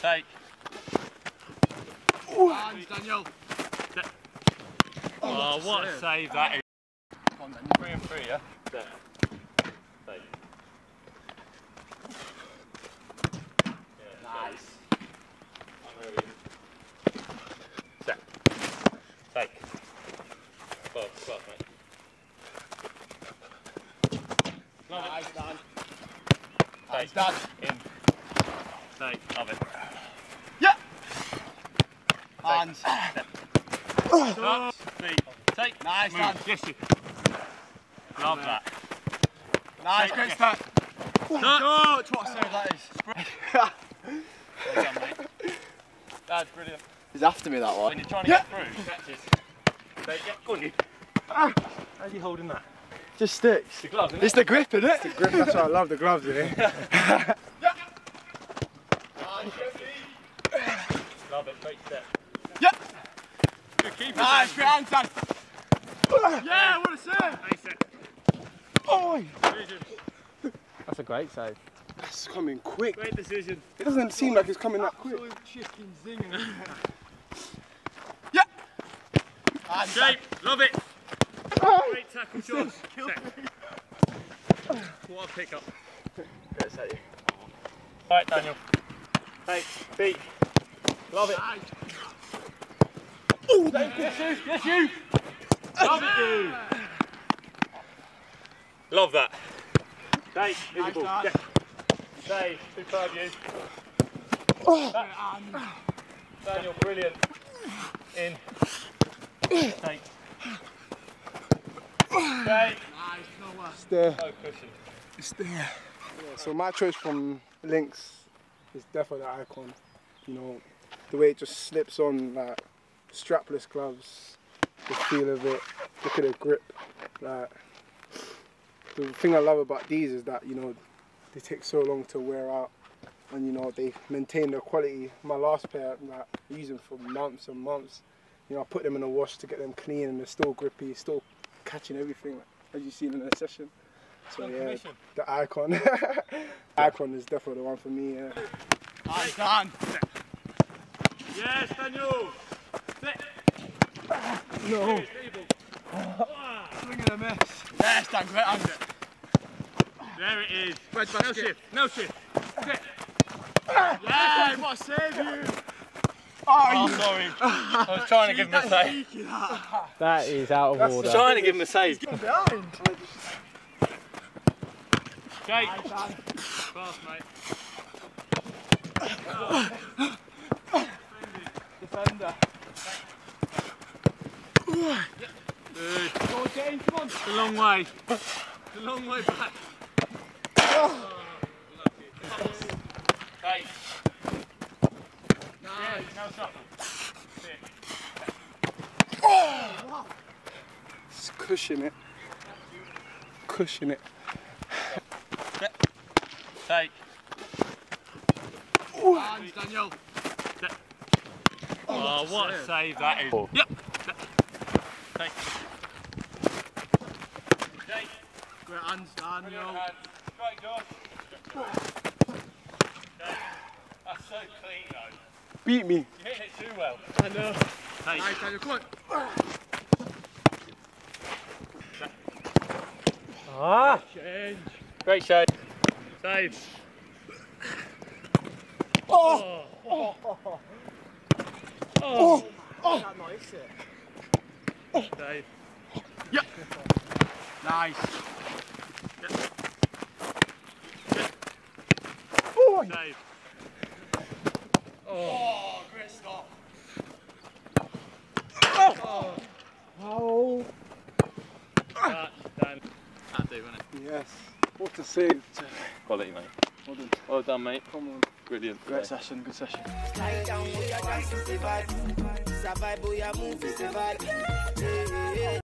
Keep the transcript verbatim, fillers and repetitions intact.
Take. Hands, Daniel. Oh, what a save that is. Come on, Daniel. Bring him through, yeah? Take. Yeah, nice. I'm ready. Set. Take. Above, above, mate. Nice, Dan. Nice, Dan. In. Take. Love it. Yeah. Hands. Stop. Feet. Take. Nice, Dan. Yes, you. Love oh, that. Nice, great start. Touch. What a save that is. Well done, mate. That's brilliant. He's after me, that one. When you're trying to yeah. get through, catch it. Take. Yeah. Go on, you. Ah. How are you holding that? Just sticks. The gloves, isn't it? It's the grip, isn't it? It's the grip, that's why I love the gloves, isn't it? Yeah. Love it, great step. Yeah. Good keeper. Nice, great hand, son. Yeah, what a save. Nice set. Oh. That's a great save. That's coming quick. Great decision. It doesn't seem like it's coming that quick. Absolute chicken zinger. Yeah. Nice shape, love it. Great tackle, George. What a pick up. Great set. Alright, Daniel. Hey, feet. Love it. Oh, thank you. Yes, you. Yes, you. Love it. Love that. Dave, here's your ball. Yeah. Dave, superb you. Oh. Daniel, brilliant. In. Take. Stay. Stay. Stay. Yeah, so my choice from Lynx is definitely the Icon. You know, the way it just slips on, like strapless gloves, the feel of it. Look at the grip. Like the thing I love about these is that you know they take so long to wear out, and you know they maintain their quality. My last pair, like I use them for months and months. You know, I put them in a wash to get them clean, and they're still grippy, still. Catching everything like, as you've seen in the session. So yeah, the Icon. Icon is definitely the one for me. Yeah. Icon. Yes, Daniel. Sit. No. Swing and a miss. Yes, Dan, great hand. There it is. No shift. No shift. Sit. Yes, what a save you. Oh, oh, sorry. I was trying to give him a save. That is out of That's order. I was trying to give him a save. He's getting behind. Jake. Fast, mate. Oh. Defender. Defender. Good. Come on, James, come on. It's a long way. It's a long way back. Oh. Oh, Jake. Nice. Yeah, oh, just cushion it. Cushion it. Yeah. Take. Hands, Daniel. Yeah. Oh, oh, what a save, save that is. Oh. Yep. Take. Take. Great hands, Daniel. Great job. That's so clean, though. Beat me. You hit it too well. I know. Hey. Nice, Daniel, come on. Ah. Change. Great shade. Save. Oh. Oh. Oh. Oh. Oh. Oh. Is that not it, sir? Oh. Save. Yeah. Nice. Yeah. Yeah. Oh. Save. Oh, great stop. Oh! Oh! That's done. That'd do, wouldn't it? Yes. What a save. Quality, mate. Well done. Well done, mate. Come on. Brilliant. Great session, good session. Lie down, we are dancing, survive. Survive, we are moving, survive.